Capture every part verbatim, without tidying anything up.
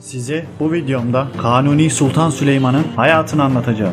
Size bu videomda Kanuni Sultan Süleyman'ın hayatını anlatacağım.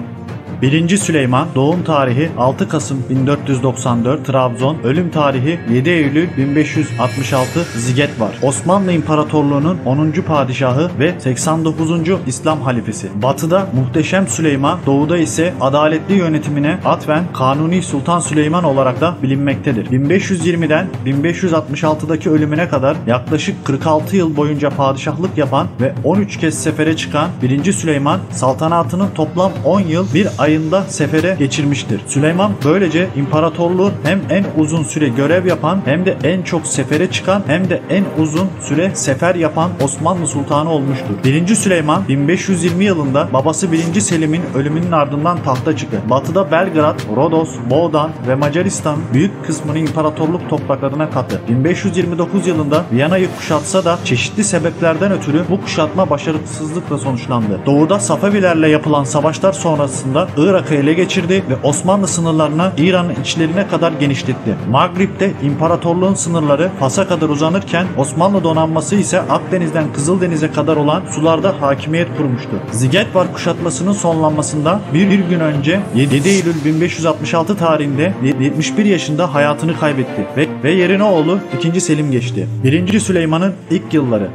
Birinci Süleyman doğum tarihi altı Kasım bin dört yüz doksan dört Trabzon, ölüm tarihi yedi Eylül bin beş yüz altmış altı Zigetvar. Osmanlı İmparatorluğu'nun onuncu padişahı ve seksen dokuzuncu İslam halifesi. Batı'da Muhteşem Süleyman, doğuda ise adaletli yönetimine atfen Kanuni Sultan Süleyman olarak da bilinmektedir. bin beş yüz yirmiden bin beş yüz altmış altıdaki ölümüne kadar yaklaşık kırk altı yıl boyunca padişahlık yapan ve on üç kez sefere çıkan Birinci Süleyman saltanatını toplam on yıl bir ayında sefere geçirmiştir. Süleyman böylece imparatorluğun hem en uzun süre görev yapan hem de en çok sefere çıkan hem de en uzun süre sefer yapan Osmanlı Sultanı olmuştur. birinci. Süleyman bin beş yüz yirmi yılında babası birinci. Selim'in ölümünün ardından tahta çıktı. Batı'da Belgrad, Rodos, Boğdan ve Macaristan büyük kısmını imparatorluk topraklarına kattı. bin beş yüz yirmi dokuz yılında Viyana'yı kuşatsa da çeşitli sebeplerden ötürü bu kuşatma başarısızlıkla sonuçlandı. Doğuda Safevîlerle yapılan savaşlar sonrasında Irak'ı ele geçirdi ve Osmanlı sınırlarına İran'ın içlerine kadar genişletti. Mağrib'de imparatorluğun sınırları Fas'a kadar uzanırken Osmanlı donanması ise Akdeniz'den Kızıldeniz'e kadar olan sularda hakimiyet kurmuştu. Zigetvar kuşatmasının sonlanmasında bir gün önce yedi Eylül bin beş yüz altmış altı tarihinde yetmiş bir yaşında hayatını kaybetti ve, ve yerine oğlu ikinci. Selim geçti. birinci. Süleyman'ın ilk yılları.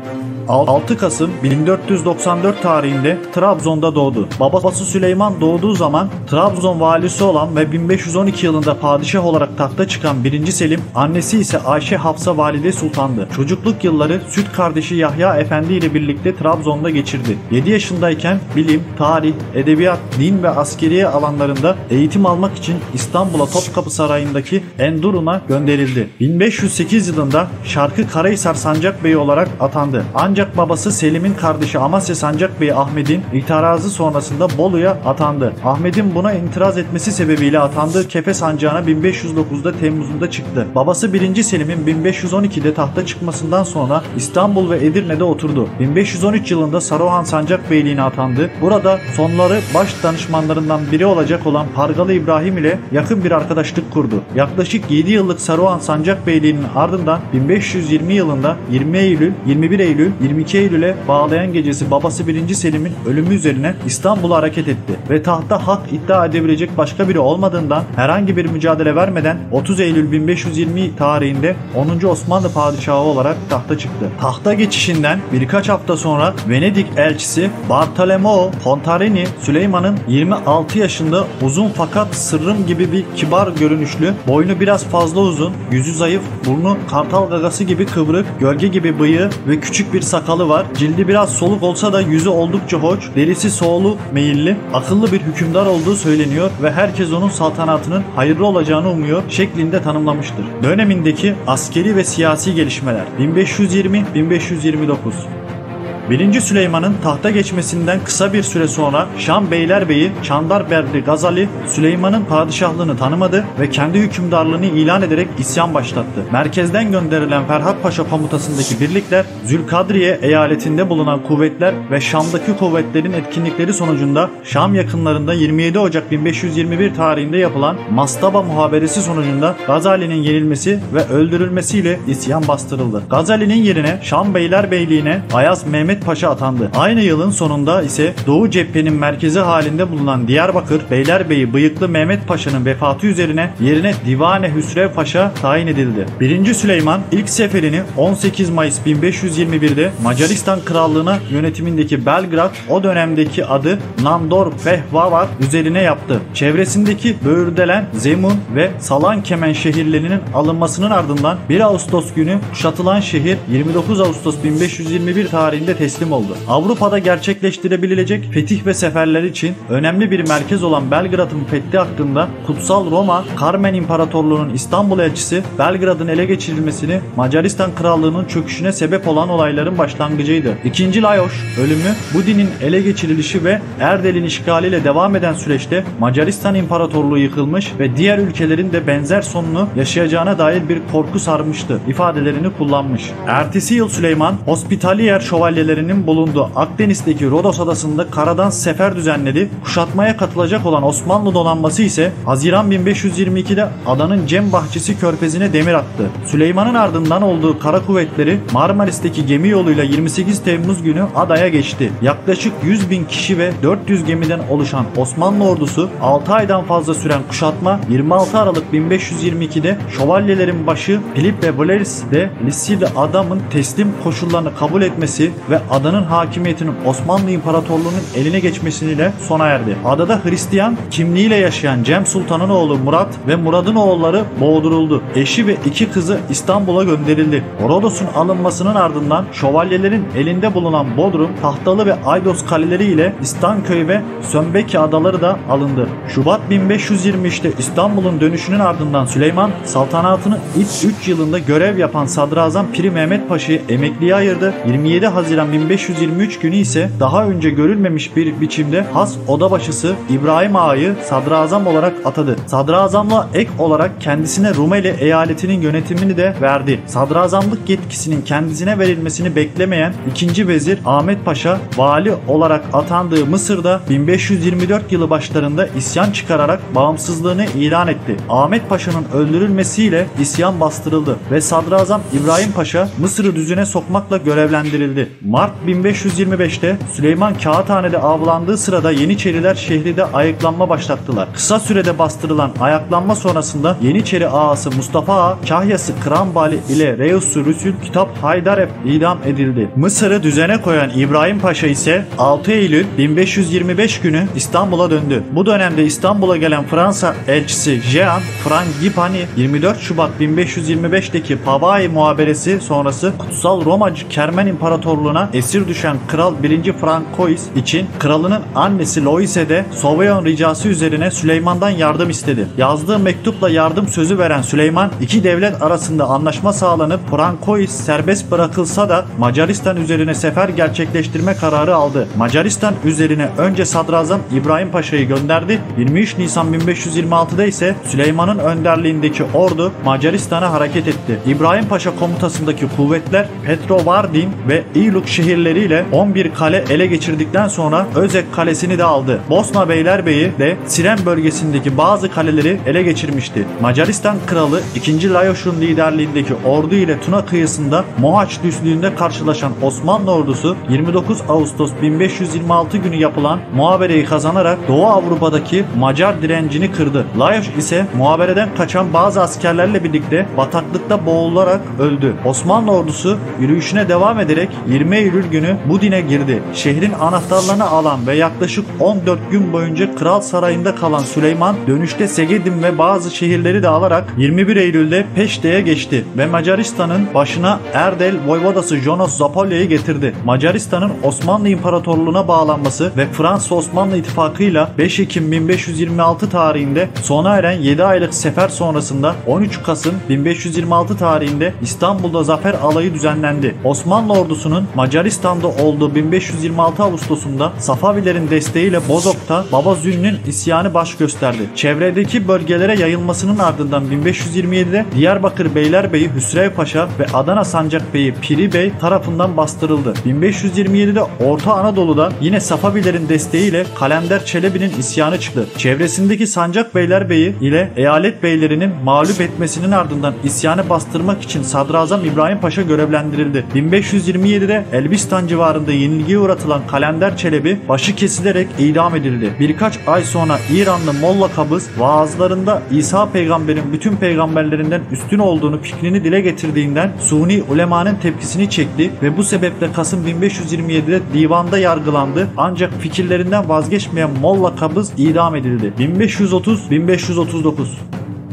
altı Kasım bin dört yüz doksan dört tarihinde Trabzon'da doğdu. Babası Süleyman doğduğu zaman Trabzon valisi olan ve bin beş yüz on iki yılında padişah olarak tahta çıkan birinci. Selim, annesi ise Ayşe Hafsa valide sultandı. Çocukluk yılları süt kardeşi Yahya Efendi ile birlikte Trabzon'da geçirdi. yedi yaşındayken bilim, tarih, edebiyat, din ve askeriye alanlarında eğitim almak için İstanbul'a Topkapı Sarayı'ndaki Enderun'a gönderildi. bin beş yüz sekiz yılında Şarkı Karahisar Sancak Bey'i olarak atandı. Ancak Ancak babası Selim'in kardeşi Amasya Sancak Bey Ahmet'in itirazı sonrasında Bolu'ya atandı. Ahmet'in buna itiraz etmesi sebebiyle atandığı Kefe Sancağı'na bin beş yüz dokuzda Temmuz'da çıktı. Babası birinci. Selim'in bin beş yüz on ikide tahta çıkmasından sonra İstanbul ve Edirne'de oturdu. bin beş yüz on üç yılında Saruhan Sancak Beyliğine atandı. Burada sonları baş danışmanlarından biri olacak olan Pargalı İbrahim ile yakın bir arkadaşlık kurdu. Yaklaşık yedi yıllık Saruhan Sancak Beyliğinin ardından bin beş yüz yirmi yılında yirmi Eylül, yirmi bir Eylül, yirmi iki Eylül'e bağlayan gecesi babası birinci. Selim'in ölümü üzerine İstanbul'a hareket etti ve tahta hak iddia edebilecek başka biri olmadığından herhangi bir mücadele vermeden otuz Eylül bin beş yüz yirmi tarihinde onuncu. Osmanlı padişahı olarak tahta çıktı. Tahta geçişinden birkaç hafta sonra Venedik elçisi Bartolomeo Contarini, Süleyman'ın yirmi altı yaşında uzun fakat sırrım gibi bir kibar görünüşlü, boynu biraz fazla uzun, yüzü zayıf, burnu kartal gagası gibi kıvrık, gölge gibi bıyığı ve küçük bir sakalı var. Cildi biraz soluk olsa da yüzü oldukça hoş, derisi soğulu meyilli, akıllı bir hükümdar olduğu söyleniyor ve herkes onun saltanatının hayırlı olacağını umuyor şeklinde tanımlamıştır. Dönemindeki askeri ve siyasi gelişmeler bin beş yüz yirmi bin beş yüz yirmi dokuz. birinci. Süleyman'ın tahta geçmesinden kısa bir süre sonra Şam Beylerbeyi Canberdi Gazali, Süleyman'ın padişahlığını tanımadı ve kendi hükümdarlığını ilan ederek isyan başlattı. Merkezden gönderilen Ferhad Paşa komutasındaki birlikler, Zülkadriye eyaletinde bulunan kuvvetler ve Şam'daki kuvvetlerin etkinlikleri sonucunda Şam yakınlarında yirmi yedi Ocak bin beş yüz yirmi bir tarihinde yapılan Mastaba muhaberesi sonucunda Gazali'nin yenilmesi ve öldürülmesiyle isyan bastırıldı. Gazali'nin yerine Şam Beylerbeyliğine I. Mehmet Paşa atandı. Aynı yılın sonunda ise Doğu Cephe'nin merkezi halinde bulunan Diyarbakır Beylerbeyi Bıyıklı Mehmet Paşa'nın vefatı üzerine yerine Divane Hüsrev Paşa tayin edildi. birinci. Süleyman ilk seferini on sekiz Mayıs bin beş yüz yirmi birde Macaristan Krallığı'na yönetimindeki Belgrad, o dönemdeki adı Nandor Pehvavat üzerine yaptı. Çevresindeki böğürdelen, Zemun ve Salankemen şehirlerinin alınmasının ardından bir Ağustos günü kuşatılan şehir yirmi dokuz Ağustos bin beş yüz yirmi bir tarihinde teslim oldu. Avrupa'da gerçekleştirebilecek fetih ve seferler için önemli bir merkez olan Belgrad'ın fethi hakkında Kutsal Roma, Karmen İmparatorluğu'nun İstanbul elçisi, Belgrad'ın ele geçirilmesini Macaristan Krallığı'nın çöküşüne sebep olan olayların başlangıcıydı. ikinci. Lajos ölümü, Budin'in ele geçirilişi ve Erdel'in işgaliyle devam eden süreçte Macaristan İmparatorluğu yıkılmış ve diğer ülkelerin de benzer sonunu yaşayacağına dair bir korku sarmıştı ifadelerini kullanmış. Ertesi yıl Süleyman, Hospitalier şövalyeleri kuvvetlerinin bulunduğu Akdeniz'deki Rodos adasında karadan sefer düzenledi. Kuşatmaya katılacak olan Osmanlı donanması ise Haziran bin beş yüz yirmi iki'de adanın Cem Bahçesi körfezine demir attı. Süleyman'ın ardından olduğu kara kuvvetleri Marmaris'teki gemi yoluyla yirmi sekiz Temmuz günü adaya geçti. Yaklaşık yüz bin kişi ve dört yüz gemiden oluşan Osmanlı ordusu altı aydan fazla süren kuşatma yirmi altı Aralık bin beş yüz yirmi iki'de şövalyelerin başı Philip ve Valeris'de Liside adamın teslim koşullarını kabul etmesi ve adanın hakimiyetinin Osmanlı İmparatorluğu'nun eline geçmesiyle sona erdi. Adada Hristiyan kimliğiyle yaşayan Cem Sultan'ın oğlu Murat ve Murad'ın oğulları boğduruldu. Eşi ve iki kızı İstanbul'a gönderildi. Rodos'un alınmasının ardından şövalyelerin elinde bulunan Bodrum, Tahtalı ve Aydos kaleleri ile İstanköy ve Sömbeki adaları da alındı. Şubat bin beş yüz yirmi üç'te İstanbul'un dönüşünün ardından Süleyman, saltanatını ilk üç yılında görev yapan Sadrazam Piri Mehmet Paşa'yı emekliye ayırdı. yirmi yedi Haziran bin beş yüz yirmi üç günü ise daha önce görülmemiş bir biçimde has odabaşısı İbrahim Ağa'yı sadrazam olarak atadı. Sadrazamla ek olarak kendisine Rumeli eyaletinin yönetimini de verdi. Sadrazamlık yetkisinin kendisine verilmesini beklemeyen ikinci Vezir Ahmet Paşa, vali olarak atandığı Mısır'da bin beş yüz yirmi dört yılı başlarında isyan çıkararak bağımsızlığını ilan etti. Ahmet Paşa'nın öldürülmesiyle isyan bastırıldı ve Sadrazam İbrahim Paşa Mısır'ı düzene sokmakla görevlendirildi. Mart bin beş yüz yirmi beş'te Süleyman Kağıthane'de avlandığı sırada Yeniçeriler şehirde ayaklanma başlattılar. Kısa sürede bastırılan ayaklanma sonrasında Yeniçeri ağası Mustafa Ağa, Kahyası Krambali ile Reus-u Rüsül Kitap Haydarep idam edildi. Mısır'ı düzene koyan İbrahim Paşa ise altı Eylül bin beş yüz yirmi beş günü İstanbul'a döndü. Bu dönemde İstanbul'a gelen Fransa elçisi Jean Frangipani yirmi dört Şubat bin beş yüz yirmi beş'teki Pavai muhaberesi sonrası Kutsal Roma Kermen İmparatorluğu'na esir düşen Kral birinci. Francois için kralının annesi Loise'de Soveyon ricası üzerine Süleyman'dan yardım istedi. Yazdığı mektupla yardım sözü veren Süleyman, iki devlet arasında anlaşma sağlanıp Francois serbest bırakılsa da Macaristan üzerine sefer gerçekleştirme kararı aldı. Macaristan üzerine önce Sadrazam İbrahim Paşa'yı gönderdi. yirmi üç Nisan bin beş yüz yirmi altı'da ise Süleyman'ın önderliğindeki ordu Macaristan'a hareket etti. İbrahim Paşa komutasındaki kuvvetler Petrovaradin ve İluk şehirleriyle on bir kale ele geçirdikten sonra Özek Kalesi'ni de aldı. Bosna Beylerbeyi de Siren bölgesindeki bazı kaleleri ele geçirmişti. Macaristan kralı ikinci. Lajos'un liderliğindeki ordu ile Tuna kıyısında Mohaç Düzlüğü'nde karşılaşan Osmanlı ordusu yirmi dokuz Ağustos bin beş yüz yirmi altı günü yapılan muhabereyi kazanarak Doğu Avrupa'daki Macar direncini kırdı. Lajos ise muhabereden kaçan bazı askerlerle birlikte bataklıkta boğularak öldü. Osmanlı ordusu yürüyüşüne devam ederek yirmi Eylül günü Budin'e girdi. Şehrin anahtarlarını alan ve yaklaşık on dört gün boyunca Kral Sarayı'nda kalan Süleyman dönüşte Segedin ve bazı şehirleri de alarak yirmi bir Eylül'de Peşte'ye geçti ve Macaristan'ın başına Erdel Voyvodası Jonas Zapolya'yı getirdi. Macaristan'ın Osmanlı İmparatorluğu'na bağlanması ve Fransa-Osmanlı ittifakıyla beş Ekim bin beş yüz yirmi altı tarihinde sona eren yedi aylık sefer sonrasında on üç Kasım bin beş yüz yirmi altı tarihinde İstanbul'da zafer alayı düzenlendi. Osmanlı ordusunun Macaristan'da olduğu bin beş yüz yirmi altı Ağustos'unda Safevîlerin desteğiyle Bozok'ta Baba Zül'ün isyanı baş gösterdi. Çevredeki bölgelere yayılmasının ardından bin beş yüz yirmi yedi'de Diyarbakır Beylerbeyi Hüsrev Paşa ve Adana Sancakbeyi Piri Bey tarafından bastırıldı. bin beş yüz yirmi yedi'de Orta Anadolu'da yine Safevîlerin desteğiyle Kalender Çelebi'nin isyanı çıktı. Çevresindeki Sancak Beylerbeyi ile eyalet beylerinin mağlup etmesinin ardından isyanı bastırmak için Sadrazam İbrahim Paşa görevlendirildi. bin beş yüz yirmi yedi'de Elbistan civarında yenilgiye uğratılan Kalender Çelebi başı kesilerek idam edildi. Birkaç ay sonra İranlı Molla Kabız vaazlarında İsa peygamberin bütün peygamberlerinden üstün olduğunu fikrini dile getirdiğinden Suni ulemanın tepkisini çekti ve bu sebeple Kasım bin beş yüz yirmi yedi'de divanda yargılandı, ancak fikirlerinden vazgeçmeyen Molla Kabız idam edildi. bin beş yüz otuz bin beş yüz otuz dokuz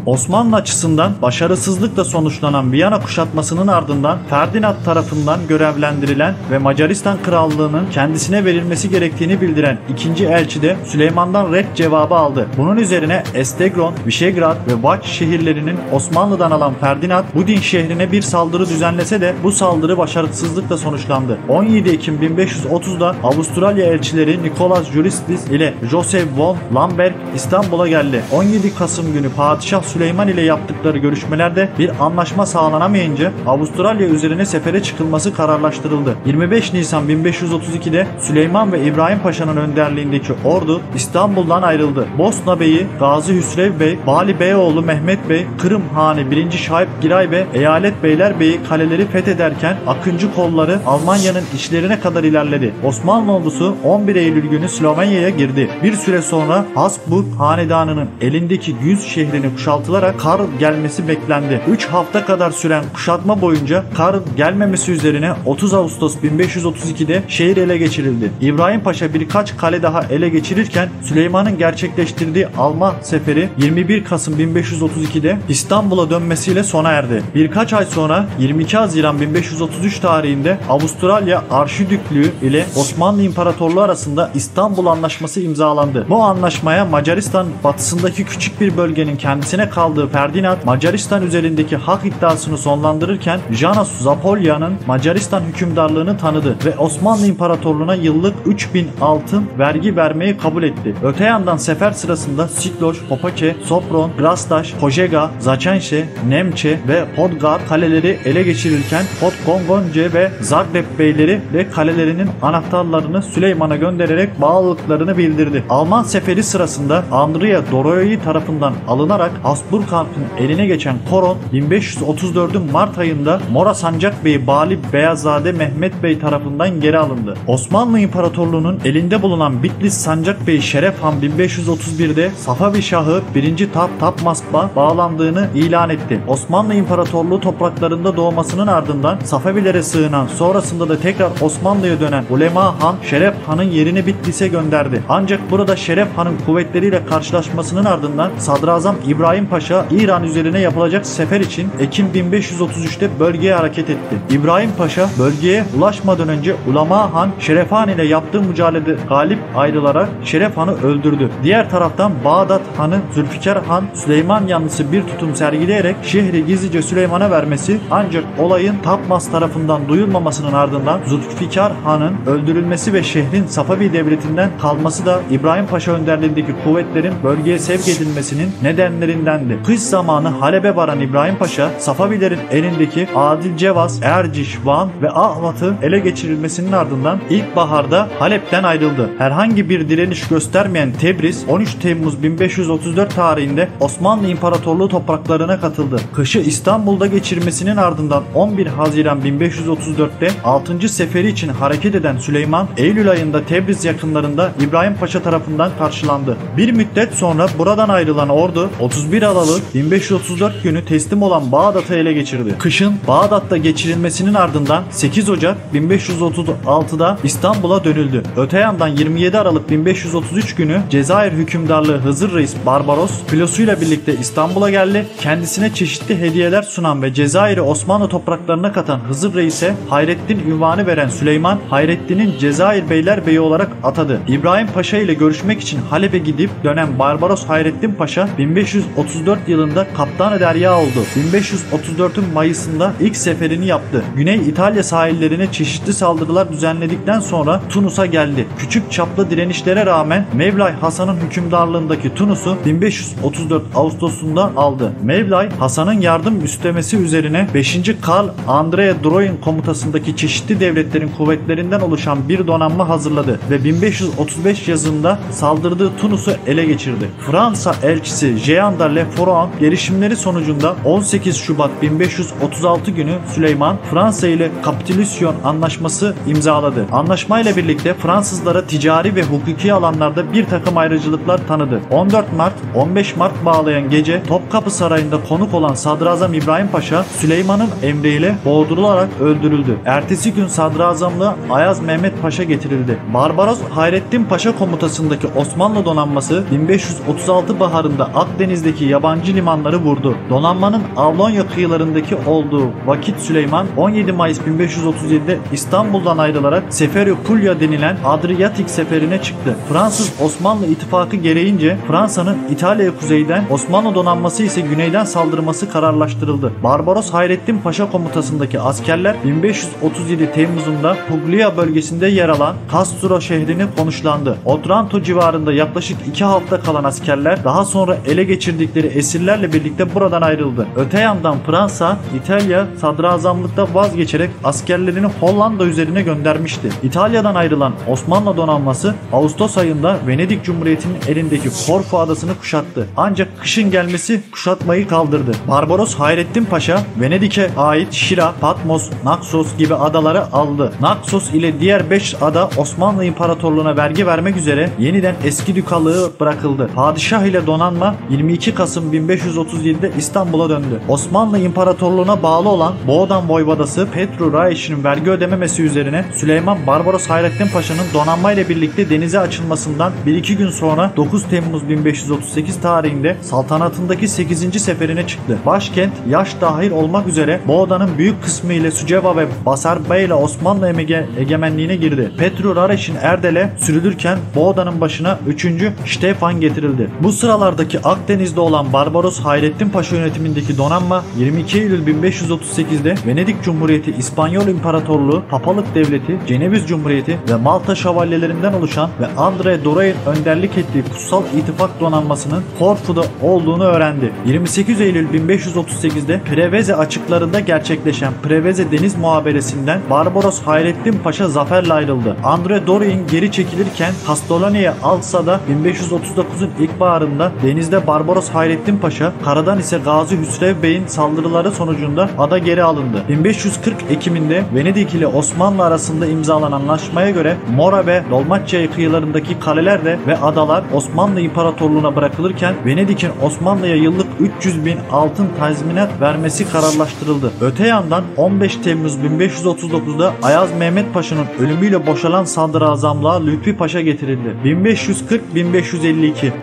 Osmanlı açısından başarısızlıkla sonuçlanan Viyana kuşatmasının ardından Ferdinand tarafından görevlendirilen ve Macaristan Krallığı'nın kendisine verilmesi gerektiğini bildiren ikinci elçi de Süleyman'dan red cevabı aldı. Bunun üzerine Estegron, Vişegrad ve Vaç şehirlerinin Osmanlı'dan alan Ferdinand, Budin şehrine bir saldırı düzenlese de bu saldırı başarısızlıkla sonuçlandı. on yedi Ekim bin beş yüz otuz'da Avusturalya elçileri Nicolas Juristis ile Joseph von Lamberg İstanbul'a geldi. on yedi Kasım günü Padişah Süleyman Süleyman ile yaptıkları görüşmelerde bir anlaşma sağlanamayınca Avustralya üzerine sefere çıkılması kararlaştırıldı. yirmi beş Nisan bin beş yüz otuz iki'de Süleyman ve İbrahim Paşa'nın önderliğindeki ordu İstanbul'dan ayrıldı. Bosna Bey'i Gazi Hüsrev Bey, Bali Beyoğlu Mehmet Bey, Kırım Hani birinci. Şahip Giray ve Eyalet Beylerbeyi kaleleri fethederken Akıncı kolları Almanya'nın içlerine kadar ilerledi. Osmanlı ordusu on bir Eylül günü Slovenya'ya girdi. Bir süre sonra Habsburg hanedanının elindeki Güz şehrini kuşaltılarak Karl gelmesi beklendi. üç hafta kadar süren kuşatma boyunca Karl gelmemesi üzerine otuz Ağustos bin beş yüz otuz iki'de şehir ele geçirildi. İbrahim Paşa birkaç kale daha ele geçirirken Süleyman'ın gerçekleştirdiği Alman seferi yirmi bir Kasım bin beş yüz otuz iki'de İstanbul'a dönmesiyle sona erdi. Birkaç ay sonra yirmi iki Haziran bin beş yüz otuz üç tarihinde Avustralya Arşidüklüğü ile Osmanlı İmparatorluğu arasında İstanbul Anlaşması imzalandı. Bu anlaşmaya Macaristan batısındaki küçük bir bölgenin kendisine kaldığı Ferdinand, Macaristan üzerindeki hak iddiasını sonlandırırken Janus Zapolya'nın Macaristan hükümdarlığını tanıdı ve Osmanlı İmparatorluğu'na yıllık üç bin altın vergi vermeyi kabul etti. Öte yandan sefer sırasında Sikloç, Popake, Sopron, Grastaş, Kojega, Zaçenşe, Nemçe ve Podgar kaleleri ele geçirirken Podgongonce ve Zagreb beyleri ve kalelerinin anahtarlarını Süleyman'a göndererek bağlılıklarını bildirdi. Alman seferi sırasında Andrea Doroyi tarafından alınarak Habsburg Hakk'ın eline geçen Koron bin beş yüz otuz dört'ün Mart ayında Mora Sancak Bey'i Bali Beyazade Mehmet Bey tarafından geri alındı. Osmanlı İmparatorluğu'nun elinde bulunan Bitlis Sancak Bey'i Şeref Han bin beş yüz otuz bir'de Safavi Şahı birinci. Taht Tapmasba bağlandığını ilan etti. Osmanlı İmparatorluğu topraklarında doğmasının ardından Safevilere sığınan, sonrasında da tekrar Osmanlı'ya dönen Ulema Han, Şeref Han'ın yerini Bitlis'e gönderdi. Ancak burada Şeref Han'ın kuvvetleriyle karşılaşmasının ardından Sadrazam İbrahim Paşa, İran üzerine yapılacak sefer için Ekim bin beş yüz otuz üç'te bölgeye hareket etti. İbrahim Paşa bölgeye ulaşmadan önce Ulema Han, Şeref Han ile yaptığı mücadelede galip ayrılarak Şeref Han'ı öldürdü. Diğer taraftan Bağdat Han'ı Zülfikar Han, Süleyman yanlısı bir tutum sergileyerek şehri gizlice Süleyman'a vermesi, ancak olayın Tapmas tarafından duyulmamasının ardından Zülfikar Han'ın öldürülmesi ve şehrin Safavi devletinden kalması da İbrahim Paşa önderliğindeki kuvvetlerin bölgeye sevk edilmesinin nedenlerindendi. Kış zamanı Halep'e varan İbrahim Paşa, Safavilerin elindeki Adil Cevaz, Erciş, Van ve Ahlat'ı ele geçirilmesinin ardından ilkbaharda Halep'ten ayrıldı. Herhangi bir direniş göstermeyen Tebriz, on üç Temmuz bin beş yüz otuz dört tarihinde Osmanlı İmparatorluğu topraklarına katıldı. Kışı İstanbul'da geçirmesinin ardından on bir Haziran bin beş yüz otuz dört'te altıncı seferi için hareket eden Süleyman, Eylül ayında Tebriz yakınlarında İbrahim Paşa tarafından karşılandı. Bir müddet sonra buradan ayrılan ordu otuz bir Aralık bin beş yüz otuz dört günü teslim olan Bağdat'ı ele geçirdi. Kışın Bağdat'ta geçirilmesinin ardından sekiz Ocak bin beş yüz otuz altı'da İstanbul'a dönüldü. Öte yandan yirmi yedi Aralık bin beş yüz otuz üç günü Cezayir hükümdarlığı Hızır Reis Barbaros filosuyla birlikte İstanbul'a geldi. Kendisine çeşitli hediyeler sunan ve Cezayir'i Osmanlı topraklarına katan Hızır Reis'e Hayrettin ünvanı veren Süleyman, Hayrettin'in Cezayir Beylerbeyi olarak atadı. İbrahim Paşa ile görüşmek için Halep'e gidip dönen Barbaros Hayrettin Paşa bin beş yüz otuz dört yılında Kaptan-ı Derya oldu. bin beş yüz otuz dört'ün Mayıs'ında ilk seferini yaptı. Güney İtalya sahillerine çeşitli saldırılar düzenledikten sonra Tunus'a geldi. Küçük çaplı direnişlere rağmen Mevlay Hasan'ın hükümdarlığındaki Tunus'u bin beş yüz otuz dört Ağustos'unda aldı. Mevlay Hasan'ın yardım istemesi üzerine beşinci Karl Andrea Droyin komutasındaki çeşitli devletlerin kuvvetlerinden oluşan bir donanma hazırladı ve bin beş yüz otuz beş yazında saldırdığı Tunus'u ele geçirdi. Fransa elçisi Jean de Lefroy gelişimleri sonucunda on sekiz Şubat bin beş yüz otuz altı günü Süleyman Fransa ile kapitülasyon anlaşması imzaladı. Anlaşmayla birlikte Fransızlara ticari ve hukuki alanlarda bir takım ayrıcılıklar tanıdı. on dört Mart on beş Mart bağlayan gece Topkapı Sarayı'nda konuk olan Sadrazam İbrahim Paşa Süleyman'ın emriyle boğdurularak öldürüldü. Ertesi gün sadrazamlığa Ayaz Mehmet Paşa getirildi. Barbaros Hayrettin Paşa komutasındaki Osmanlı donanması bin beş yüz otuz altı baharında Akdeniz'deki yabancı limanları vurdu. Donanmanın Avlonya kıyılarındaki olduğu vakit Süleyman on yedi Mayıs bin beş yüz otuz yedi'de İstanbul'dan ayrılarak Seferokulya denilen Adriyatik seferine çıktı. Fransız-Osmanlı ittifakı gereğince Fransa'nın İtalya'ya kuzeyden, Osmanlı donanması ise güneyden saldırması kararlaştırıldı. Barbaros Hayrettin Paşa komutasındaki askerler bin beş yüz otuz yedi Temmuz'unda Puglia bölgesinde yer alan Castro şehrini konuşlandı. Otranto civarında yaklaşık iki hafta kalan askerler daha sonra ele geçirdikleri bölgeleri esirlerle birlikte buradan ayrıldı. Öte yandan Fransa, İtalya sadrazamlıkta vazgeçerek askerlerini Hollanda üzerine göndermişti. İtalya'dan ayrılan Osmanlı donanması Ağustos ayında Venedik Cumhuriyeti'nin elindeki Korfu adasını kuşattı. Ancak kışın gelmesi kuşatmayı kaldırdı. Barbaros Hayrettin Paşa Venedik'e ait Şira, Patmos, Naxos gibi adaları aldı. Naxos ile diğer beş ada Osmanlı İmparatorluğu'na vergi vermek üzere yeniden eski dükalığı bırakıldı. Padişah ile donanma yirmi iki Kasım bin beş yüz otuz yedi'de İstanbul'a döndü. Osmanlı İmparatorluğu'na bağlı olan Boğdan Voyvodası Petru Raiş'in vergi ödememesi üzerine Süleyman Barbaros Hayrettin Paşa'nın donanma ile birlikte denize açılmasından bir iki gün sonra dokuz Temmuz bin beş yüz otuz sekiz tarihinde saltanatındaki sekizinci seferine çıktı. Başkent Yaş dahil olmak üzere Boğdan'ın büyük kısmı ile Suceva ve Basar Bey ile Osmanlı emege, egemenliğine girdi. Petru Raiş'in Erdel'e sürülürken Boğdan'ın başına üçüncü Stefan getirildi. Bu sıralardaki Akdeniz'de olan Barbaros Hayrettin Paşa yönetimindeki donanma yirmi iki Eylül bin beş yüz otuz sekiz'de Venedik Cumhuriyeti, İspanyol İmparatorluğu, Papalık Devleti, Ceneviz Cumhuriyeti ve Malta şövalyelerinden oluşan ve Andre Dore'in önderlik ettiği Kutsal İttifak Donanması'nın Korfu'da olduğunu öğrendi. yirmi sekiz Eylül bin beş yüz otuz sekiz'de Preveze açıklarında gerçekleşen Preveze Deniz Muhaberesinden Barbaros Hayrettin Paşa zaferle ayrıldı. Andre Dore'in geri çekilirken Kastalaniya'ya Alsa'da bin beş yüz otuz dokuz'un ilkbaharında denizde Barbaros Hayrettin Paşa, karadan ise Gazi Hüsrev Bey'in saldırıları sonucunda ada geri alındı. bin beş yüz kırk Ekim'inde Venedik ile Osmanlı arasında imzalanan anlaşmaya göre Mora ve Dolmaçya kıyılarındaki kaleler de ve adalar Osmanlı İmparatorluğu'na bırakılırken Venedik'in Osmanlı'ya yıllık üç yüz bin altın tazminat vermesi kararlaştırıldı. Öte yandan on beş Temmuz bin beş yüz otuz dokuz'da Ayaz Mehmet Paşa'nın ölümüyle boşalan sadrazamlığa Lütfi Paşa getirildi. bin beş yüz kırk bin beş yüz elli iki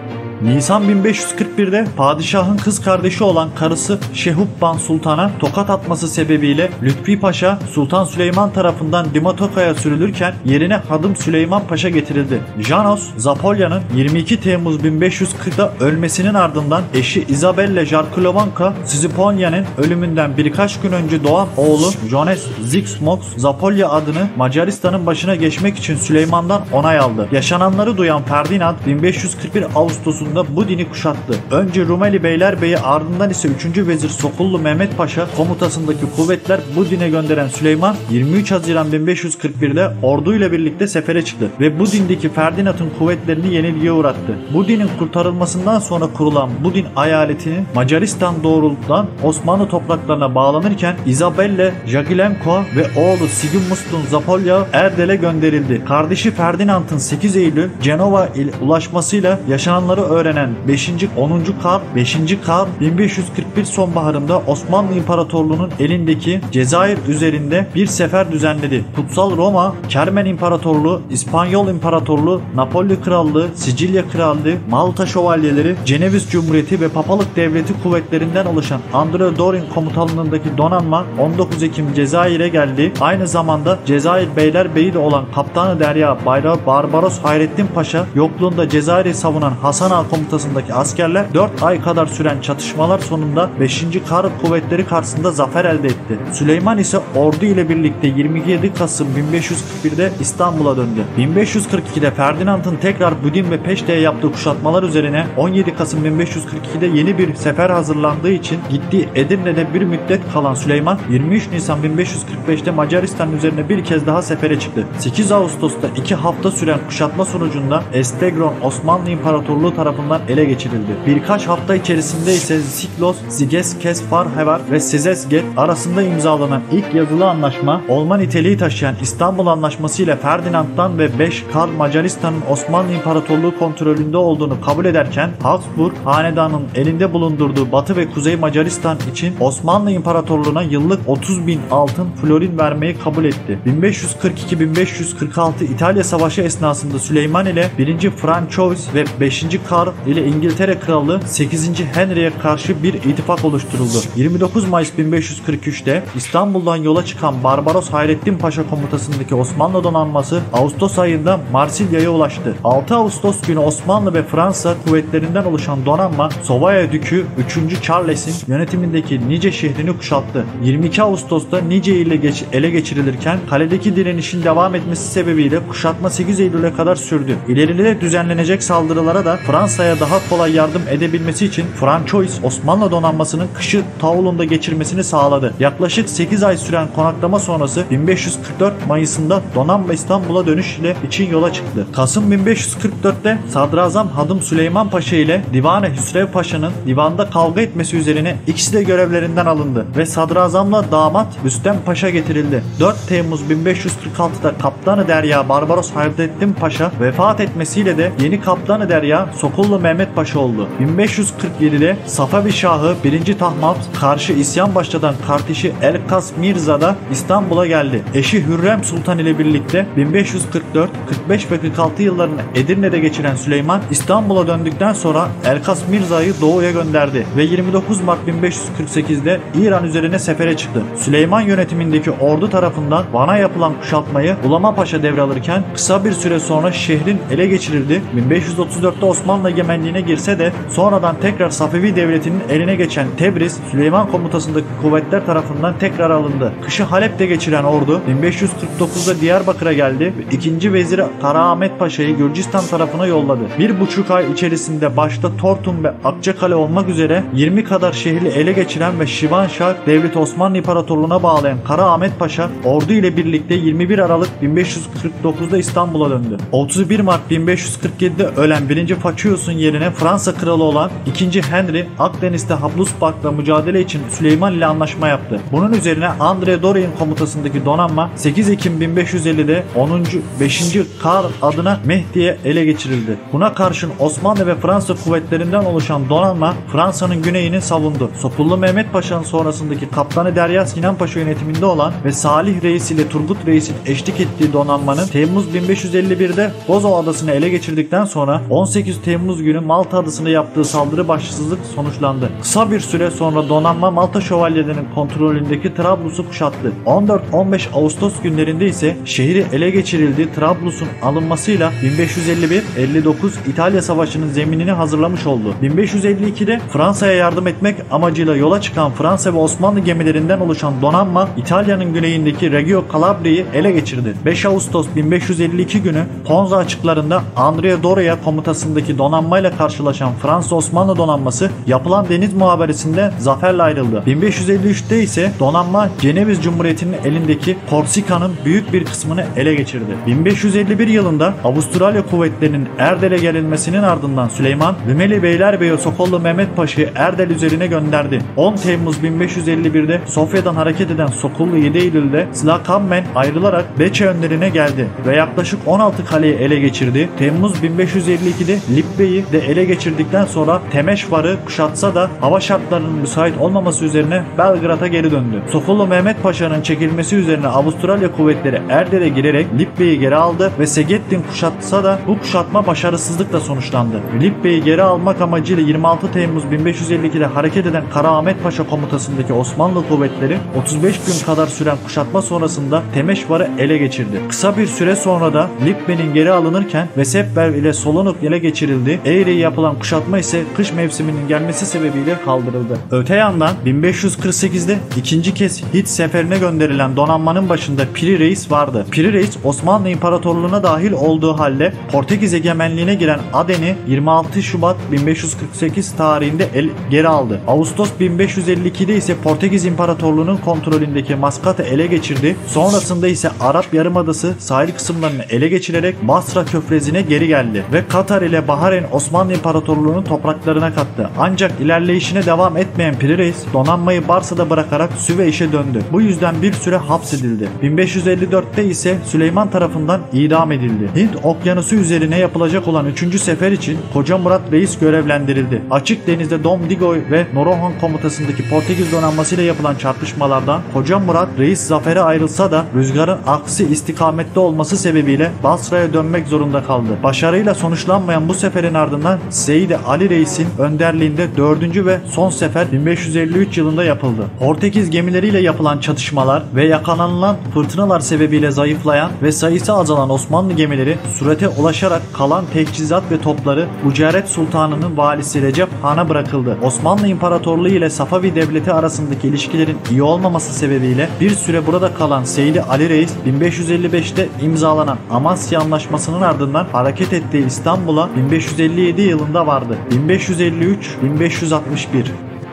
Nisan bin beş yüz kırk bir'de padişahın kız kardeşi olan karısı Şehubban Sultan'a tokat atması sebebiyle Lütfi Paşa Sultan Süleyman tarafından Dimatoka'ya sürülürken yerine Hadım Süleyman Paşa getirildi. Janos, Zapolya'nın yirmi iki Temmuz bin beş yüz kırk'da ölmesinin ardından eşi Izabella Jarkulowanka, Siziponya'nın ölümünden birkaç gün önce doğan oğlu Jones Zixmox, Zapolya adını Macaristan'ın başına geçmek için Süleyman'dan onay aldı. Yaşananları duyan Ferdinand bin beş yüz kırk bir Ağustos'unda Budin'i kuşattı. Önce Rumeli Beylerbeyi, ardından ise üçüncü Vezir Sokullu Mehmet Paşa komutasındaki kuvvetler Budin'e gönderen Süleyman yirmi üç Haziran bin beş yüz kırk bir'de orduyla birlikte sefere çıktı ve Budin'deki Ferdinand'ın kuvvetlerini yenilgiye uğrattı. Budin'in kurtarılmasından sonra kurulan Budin eyaletinin Macaristan doğrultudan Osmanlı topraklarına bağlanırken Izabella Jagiellonko ve oğlu Sigmund'un Zapolya Erdel'e gönderildi. Kardeşi Ferdinand'ın sekiz Eylül Cenova ile ulaşmasıyla yaşananları öğrenen beşinci. onuncu. Karl beşinci. Karl bin beş yüz kırk bir sonbaharında Osmanlı İmparatorluğu'nun elindeki Cezayir üzerinde bir sefer düzenledi. Kutsal Roma, Kermen İmparatorluğu, İspanyol İmparatorluğu, Napoli Krallığı, Sicilya Krallığı, Malta Şövalyeleri, Ceneviz Cumhuriyeti ve Papalık Devleti kuvvetlerinden oluşan Andre Dorin komutanlığındaki donanma on dokuz Ekim Cezayir'e geldi. Aynı zamanda Cezayir Beylerbeyi de olan Kaptanı Derya Bayrağı Barbaros Hayrettin Paşa yokluğunda Cezayir'i savunan Hasan Ağa komutasındaki askerler dört ay kadar süren çatışmalar sonunda beşinci. Karl kuvvetleri karşısında zafer elde etti. Süleyman ise ordu ile birlikte yirmi yedi Kasım bin beş yüz kırk bir'de İstanbul'a döndü. bin beş yüz kırk iki'de Ferdinand'ın tekrar Budin ve Peşte'ye yaptığı kuşatmalar üzerine on yedi Kasım bin beş yüz kırk iki'de yeni bir sefer hazırlandığı için gittiği Edirne'de bir müddet kalan Süleyman yirmi üç Nisan bin beş yüz kırk beş'te Macaristan üzerine bir kez daha sefere çıktı. sekiz Ağustos'ta iki hafta süren kuşatma sonucunda Estegron Osmanlı İmparatorluğu tarafından ele geçirildi. Birkaç hafta içerisinde ise Siklos, Zigeskesfarhevar ve Sezesget arasında imzalanan ilk yazılı anlaşma, olma niteliği taşıyan İstanbul Anlaşması ile Ferdinand'dan ve beşinci Karl Macaristan'ın Osmanlı İmparatorluğu kontrolünde olduğunu kabul ederken Habsburg hanedanının elinde bulundurduğu Batı ve Kuzey Macaristan için Osmanlı İmparatorluğu'na yıllık otuz bin altın florin vermeyi kabul etti. bin beş yüz kırk iki bin beş yüz kırk altı İtalya Savaşı esnasında Süleyman ile birinci. Francois ve beşinci. Karl ile İngiltere Krallığı sekizinci. Henry'e karşı bir ittifak ittifak oluşturuldu. yirmi dokuz Mayıs bin beş yüz kırk üç'te İstanbul'dan yola çıkan Barbaros Hayrettin Paşa komutasındaki Osmanlı donanması Ağustos ayında Marsilya'ya ulaştı. altı Ağustos günü Osmanlı ve Fransa kuvvetlerinden oluşan donanma Sovaya Dükü üçüncü. Charles'in yönetimindeki Nice şehrini kuşattı. yirmi iki Ağustos'ta Nice ile geç, ele geçirilirken kaledeki direnişin devam etmesi sebebiyle kuşatma sekiz Eylül'e kadar sürdü. İleride düzenlenecek saldırılara da Fransa'ya daha kolay yardım edebilmesi için Francois Osmanlı donanmasının kışı Tavulun'da geçirmesini sağladı. Yaklaşık sekiz ay süren konaklama sonrası bin beş yüz kırk dört Mayıs'ında donanma İstanbul'a dönüş ile için yola çıktı. Kasım bin beş yüz kırk dört'te Sadrazam Hadım Süleyman Paşa ile Divane Hüsrev Paşa'nın divanda kavga etmesi üzerine ikisi de görevlerinden alındı ve sadrazamla damat Rüstem Paşa getirildi. dört Temmuz bin beş yüz kırk altı'da Kaptanı Derya Barbaros Hayrettin Paşa vefat etmesiyle de yeni Kaptanı Derya Sokullu Mehmet Paşa oldu. bin beş yüz kırk yedi'de Safevi Şahı birinci Tahmaps karşı isyan başlatan kardeşi Elkas Mirza'da İstanbul'a geldi. Eşi Hürrem Sultan ile birlikte bin beş yüz kırk dört, kırk beş ve kırk altı yıllarını Edirne'de geçiren Süleyman İstanbul'a döndükten sonra Elkas Mirza'yı doğuya gönderdi ve yirmi dokuz Mart bin beş yüz kırk sekiz'de İran üzerine sefere çıktı. Süleyman yönetimindeki ordu tarafından Van'a yapılan kuşatmayı Ulama Paşa devralırken kısa bir süre sonra şehrin ele geçirildi. bin beş yüz otuz dört'te Osmanlı egemenliğine girse de sonradan tekrar Safevi Devleti'nin eline geçen Tebriz, Süleyman komutasındaki kuvvetler tarafından tekrar alındı. Kışı Halep'te geçiren ordu bin beş yüz kırk dokuz'da Diyarbakır'a geldi ve ikinci Vezir Kara Ahmet Paşa'yı Gürcistan tarafına yolladı. Bir buçuk ay içerisinde başta Tortum ve Akçakale olmak üzere yirmi kadar şehri ele geçiren ve Şivanşah Devleti Osmanlı İmparatorluğu'na bağlayan Kara Ahmet Paşa ordu ile birlikte yirmi bir Aralık bin beş yüz kırk dokuz'da İstanbul'a döndü. otuz bir Mart bin beş yüz kırk yedi'de ölen birinci Facius'un yerine Fransa kralı olan ikinci Henry Akdeniz'de Habsburg'la mücadele için Süleyman ile anlaşma yaptı. Bunun üzerine André Dorin komutasındaki donanma sekiz Ekim bin beş yüz elli'de onuncu beşinci Karl adına Mehdi'ye ele geçirildi. Buna karşın Osmanlı ve Fransa kuvvetlerinden oluşan donanma Fransa'nın güneyini savundu. Sokullu Mehmet Paşa'nın sonrasındaki Kaptanı Derya Sinan Paşa yönetiminde olan ve Salih Reis ile Turgut Reis'in eşlik ettiği donanmanın Temmuz bin beş yüz elli bir'de Gozo Adası'nı ele geçirdikten sonra on sekiz Temmuz günü Malta Adası'nda yaptığı saldırı başsızlık sonuçlandı. Kısa bir süre sonra donanma Malta şövalyelerinin kontrolündeki Trablus'u kuşattı. on dört on beş Ağustos günlerinde ise şehri ele geçirildi. Trablus'un alınmasıyla bin beş yüz elli bir elli dokuz İtalya Savaşı'nın zeminini hazırlamış oldu. bin beş yüz elli iki'de Fransa'ya yardım etmek amacıyla yola çıkan Fransa ve Osmanlı gemilerinden oluşan donanma İtalya'nın güneyindeki Reggio Calabria'yı ele geçirdi. beş Ağustos bin beş yüz elli iki günü Ponza açıklarında Andrea Doria komutasındaki donanmayla karşılaşan Fransa-Osmanlı donanması yapılan deniz muhaberesinde zaferle ayrıldı. bin beş yüz elli üç'te ise donanma Ceneviz Cumhuriyeti'nin elindeki Korsika'nın büyük bir kısmını ele geçirdi. bin beş yüz elli bir yılında Avustralya kuvvetlerinin Erdel'e gelinmesinin ardından Süleyman, Lümeli Beylerbeyi Sokollu Mehmet Paşa'yı Erdel üzerine gönderdi. on Temmuz bin beş yüz elli bir'de Sofya'dan hareket eden Sokollu yedi Eylül'de Slakammen ayrılarak Beçe önlerine geldi ve yaklaşık on altı kaleyi ele geçirdi. Temmuz bin beş yüz elli iki'de Libbe'yi de ele geçirdikten sonra Temeşvar'ı kuşatsa da hava şartlarının müsait olmaması üzerine Belgrad'a geri döndü. Sokollu Mehmet Paşa'nın çekilmesi üzerine Avustralya kuvvetleri Erdel'e girerek Libbe'yi geri aldı ve Segedin kuşatsa da bu kuşatma başarısızlıkla sonuçlandı. Libbe'yi geri almak amacıyla yirmi altı Temmuz bin beş yüz elli iki'de hareket eden Kara Ahmet Paşa komutasındaki Osmanlı kuvvetleri otuz beş gün kadar süren kuşatma sonrasında Temeşvar'ı ele geçirdi. Kısa bir süre sonra da Libbe'nin geri alınırken Vesepber ile Solonuk ele geçirildi. Eğri'ye yapılan kuşatma ise kış mevsiminin gelmesi sebebiyle kaldırıldı. Öte yandan bin beş yüz kırk sekiz'de ikinci kez Hiç seferine gönderilen donanmanın başında Piri Reis vardı. Piri Reis Osmanlı İmparatorluğu'na dahil olduğu halde Portekiz egemenliğine giren Aden'i yirmi altı Şubat bin beş yüz kırk sekiz tarihinde el geri aldı. Ağustos bin beş yüz elli iki'de ise Portekiz İmparatorluğu'nun kontrolündeki Maskat'ı ele geçirdi. Sonrasında ise Arap Yarımadası sahil kısımlarını ele geçirerek Basra Körfezi'ne geri geldi ve Katar ile Bahreyn Osmanlı İmparatorluğu'nun topraklarına kattı. Ancak ilerleyişine devam etmeyen Piri Reis donanmayı Barsa'da bırakarak Süveyş'e döndü. Bu yüzden bir süre hapsedildi. bin beş yüz elli dört'te ise Süleyman tarafından idam edildi. Hint Okyanusu üzerine yapılacak olan üçüncü sefer için Koca Murat Reis görevlendirildi. Açık denizde Dom Digoy ve Norohan komutasındaki Portekiz donanmasıyla yapılan çarpışmalardan Koca Murat Reis zafere ayrılsa da rüzgarın aksi istikamette olması sebebiyle Basra'ya dönmek zorunda kaldı. Başarıyla sonuçlanmayan bu seferin ardından Seyid Ali Reis'in önderliğinde dördüncü ve son sefer bin beş yüz elli üç yılında yapıldı. Portekiz gemileriyle yapılan çatışmalar ve yakalanılan fırtınalar sebebiyle zayıflayan ve sayısı azalan Osmanlı gemileri surete ulaşarak kalan teçhizat ve topları Ucairet Sultanı'nın valisi Recep Han'a bırakıldı. Osmanlı İmparatorluğu ile Safavi Devleti arasındaki ilişkilerin iyi olmaması sebebiyle bir süre burada kalan Seydi Ali Reis bin beş yüz elli beşte imzalanan Amasya Anlaşması'nın ardından hareket ettiği İstanbul'a bin beş yüz elli yedi yılında vardı. bin beş yüz elli üç bin beş yüz altmış bir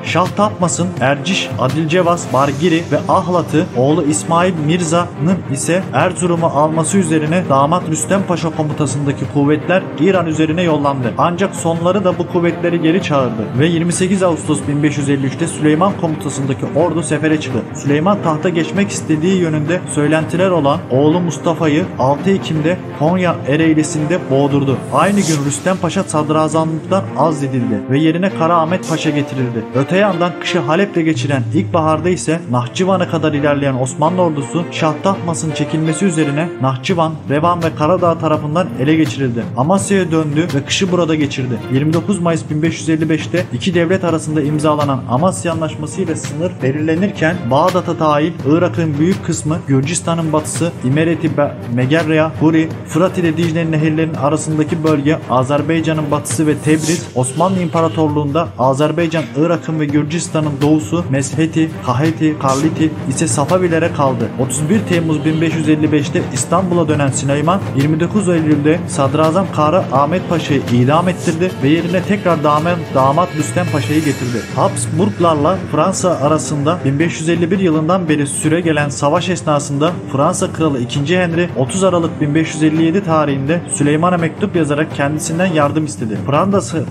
Şah Tatmas'ın Erciş, Adilcevaz, Bargiri ve Ahlat'ı, oğlu İsmail Mirza'nın ise Erzurum'u alması üzerine damat Rüstem Paşa komutasındaki kuvvetler İran üzerine yollandı. Ancak sonları da bu kuvvetleri geri çağırdı ve yirmi sekiz Ağustos bin beş yüz elli üçte Süleyman komutasındaki ordu sefere çıktı. Süleyman tahta geçmek istediği yönünde söylentiler olan oğlu Mustafa'yı altı Ekim'de Konya Ereğlisi'nde boğdurdu. Aynı gün Rüstem Paşa sadrazamlıktan azledildi ve yerine Kara Ahmet Paşa getirildi. Öte yandan kışı Halep'te geçiren ilkbaharda ise Nahçıvan'a kadar ilerleyen Osmanlı ordusu Şah Tahmas'ın çekilmesi üzerine Nahçıvan, Revan ve Karadağ tarafından ele geçirildi. Amasya'ya döndü ve kışı burada geçirdi. yirmi dokuz Mayıs bin beş yüz elli beşte iki devlet arasında imzalanan Amasya Anlaşması ile sınır belirlenirken Bağdat'a dahil Irak'ın büyük kısmı, Gürcistan'ın batısı, İmereti ve Megerya, Huri, Fırat ile Dicle nehirlerinin arasındaki bölge, Azerbaycan'ın batısı ve Tebriz, Osmanlı İmparatorluğu'nda Azerbaycan, Irak'ın ve Gürcistan'ın doğusu Mesheti, Kaheti, Karliti ise Safavilere kaldı. otuz bir Temmuz bin beş yüz elli beşte İstanbul'a dönen Süleyman yirmi dokuz Eylül'de Sadrazam Kara Ahmet Paşa'yı idam ettirdi ve yerine tekrar damat, damat Rüstem Paşa'yı getirdi. Habsburglarla Fransa arasında bin beş yüz elli bir yılından beri süre gelen savaş esnasında Fransa Kralı ikinci Henri otuz Aralık bin beş yüz elli yedi tarihinde Süleyman'a mektup yazarak kendisinden yardım istedi.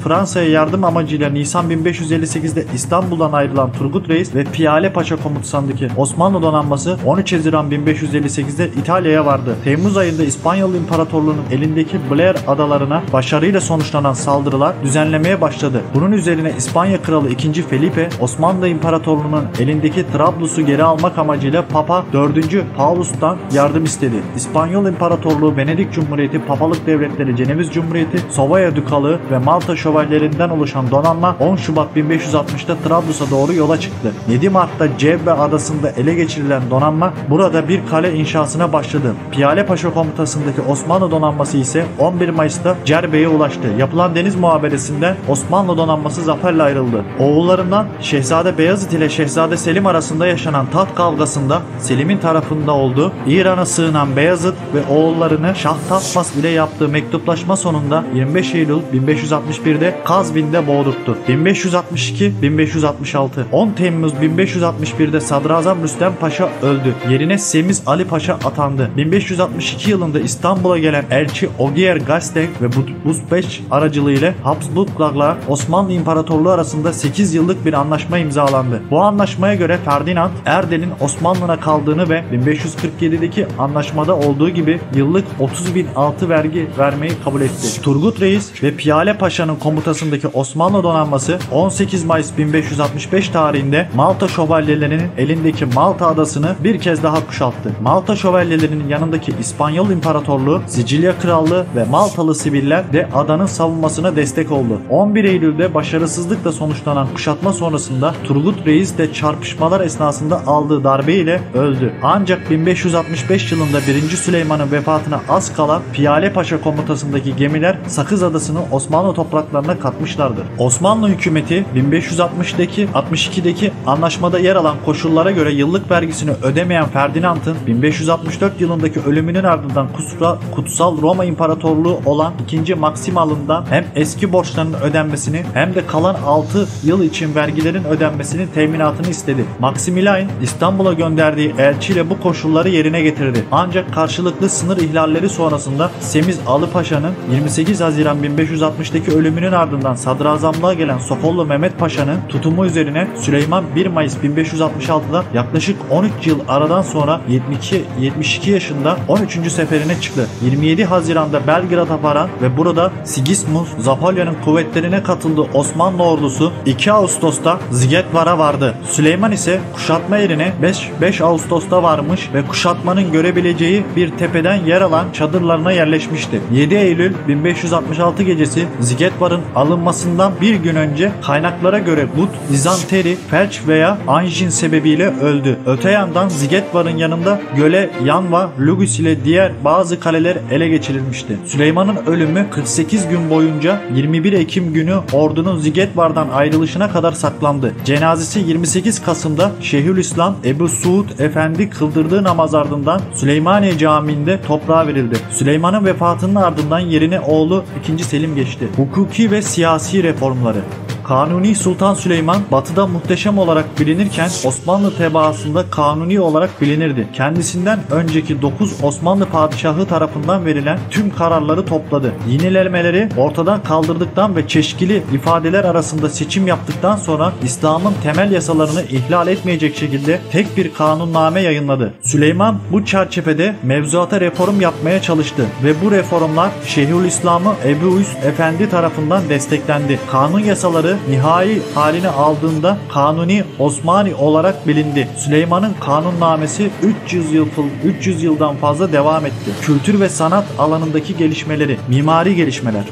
Fransa'ya yardım amacıyla Nisan bin beş yüz elli sekizde İstanbul'dan ayrılan Turgut Reis ve Piyale Paşa komutasındaki Osmanlı donanması on üç Haziran bin beş yüz elli sekizde İtalya'ya vardı. Temmuz ayında İspanyol İmparatorluğu'nun elindeki Blair Adalarına başarıyla sonuçlanan saldırılar düzenlemeye başladı. Bunun üzerine İspanya Kralı ikinci Felipe, Osmanlı İmparatorluğu'nun elindeki Trablus'u geri almak amacıyla Papa dördüncü Paulus'tan yardım istedi. İspanyol İmparatorluğu, Venedik Cumhuriyeti, Papalık Devletleri, Ceneviz Cumhuriyeti, Savoya Dükalığı ve Malta Şövalyelerinden oluşan donanma on Şubat bin beş yüz altmışta Trablus'a doğru yola çıktı. yedi Mart'ta Cevbe Adası'nda ele geçirilen donanma burada bir kale inşasına başladı. Piyale Paşa komutasındaki Osmanlı donanması ise on bir Mayıs'ta Cerbe'ye ulaştı. Yapılan deniz muhaberesinden Osmanlı donanması zaferle ayrıldı. Oğullarından Şehzade Beyazıt ile Şehzade Selim arasında yaşanan taht kavgasında Selim'in tarafında oldu. İran'a sığınan Beyazıt ve oğullarını Şah Tatmas ile yaptığı mektuplaşma sonunda yirmi beş Eylül bin beş yüz altmış birde Kazvin'de boğdurttu. bin beş yüz altmış iki bin beş yüz altmış altı on Temmuz bin beş yüz altmış birde Sadrazam Rüstem Paşa öldü. Yerine Semiz Ali Paşa atandı. bin beş yüz altmış iki yılında İstanbul'a gelen elçi Ogier Gastenk ve Buzbeş aracılığıyla Habsburglarla Osmanlı İmparatorluğu arasında sekiz yıllık bir anlaşma imzalandı. Bu anlaşmaya göre Ferdinand, Erdel'in Osmanlı'na kaldığını ve bin beş yüz kırk yedideki anlaşmada olduğu gibi yıllık otuz bin altı vergi vermeyi kabul etti. Turgut Reis ve Piyale Paşa'nın komutasındaki Osmanlı donanması on sekiz Mayıs bin beş yüz altmış beş tarihinde Malta Şövalyelerinin elindeki Malta Adası'nı bir kez daha kuşattı. Malta Şövalyelerinin yanındaki İspanyol İmparatorluğu, Sicilya Krallığı ve Maltalı siviller de adanın savunmasına destek oldu. on bir Eylül'de başarısızlıkla sonuçlanan kuşatma sonrasında Turgut Reis de çarpışmalar esnasında aldığı darbe ile öldü. Ancak bin beş yüz altmış beş yılında birinci. Süleyman'ın vefatına az kala Piyale Paşa komutasındaki gemiler Sakız Adası'nı Osmanlı topraklarına katmışlardır. Osmanlı hükümeti bin beş yüz altmışdaki altmış ikideki anlaşmada yer alan koşullara göre yıllık vergisini ödemeyen Ferdinand'ın bin beş yüz altmış dört yılındaki ölümünün ardından Kusura, Kutsal Roma İmparatorluğu olan ikinci. Maksimalından hem eski borçlarının ödenmesini hem de kalan altı yıl için vergilerin ödenmesinin teminatını istedi. Maximilian İstanbul'a gönderdiği elçiyle bu koşulları yerine getirdi. Ancak karşılıklı sınır ihlalleri sonrasında Semiz Ali Paşa'nın yirmi sekiz Haziran bin beş yüz altmıştaki ölümünün ardından sadrazamlığa gelen Sokollu Mehmet Paşa'nın tutumu üzerine Süleyman bir Mayıs bin beş yüz altmış altıda yaklaşık on üç yıl aradan sonra yetmiş iki, yetmiş iki yaşında on üçüncü seferine çıktı. yirmi yedi Haziran'da Belgrad'a varan ve burada Sigismund Zapalya'nın kuvvetlerine katıldığı Osmanlı ordusu iki Ağustos'ta Zigetvar'a vardı. Süleyman ise kuşatma yerine beş Ağustos'ta varmış ve kuşatmanın görebileceği bir tepeden yer alan çadırlarına yerleşmişti. yedi Eylül bin beş yüz altmış altı gecesi Zigetvar'ın alınmasından bir gün önce kaynaklara göre Mevlud, dizanteri, felç veya anjin sebebiyle öldü. Öte yandan Zigetvar'ın yanında Göle, Yanva, Lugus ile diğer bazı kaleler ele geçirilmişti. Süleyman'ın ölümü kırk sekiz gün boyunca yirmi bir Ekim günü ordunun Zigetvar'dan ayrılışına kadar saklandı. Cenazesi yirmi sekiz Kasım'da Şeyhülislam Ebu Suud Efendi kıldırdığı namaz ardından Süleymaniye Camii'nde toprağa verildi. Süleyman'ın vefatının ardından yerine oğlu ikinci Selim geçti. Hukuki ve siyasi reformları. Kanuni Sultan Süleyman batıda muhteşem olarak bilinirken Osmanlı tebaasında Kanuni olarak bilinirdi. Kendisinden önceki dokuz Osmanlı padişahı tarafından verilen tüm kararları topladı. Yenilemeleri ortadan kaldırdıktan ve çeşkili ifadeler arasında seçim yaptıktan sonra İslam'ın temel yasalarını ihlal etmeyecek şekilde tek bir kanunname yayınladı. Süleyman bu çerçevede mevzuata reform yapmaya çalıştı ve bu reformlar Şeyhülislam'ı Ebu Üs Efendi tarafından desteklendi. Kanun yasaları nihai haline aldığında Kanuni Osmani olarak bilindi. Süleyman'ın kanunnamesi üç yüz, yıl, üç yüz yıldan fazla devam etti. Kültür ve sanat alanındaki gelişmeleri, mimari gelişmeler.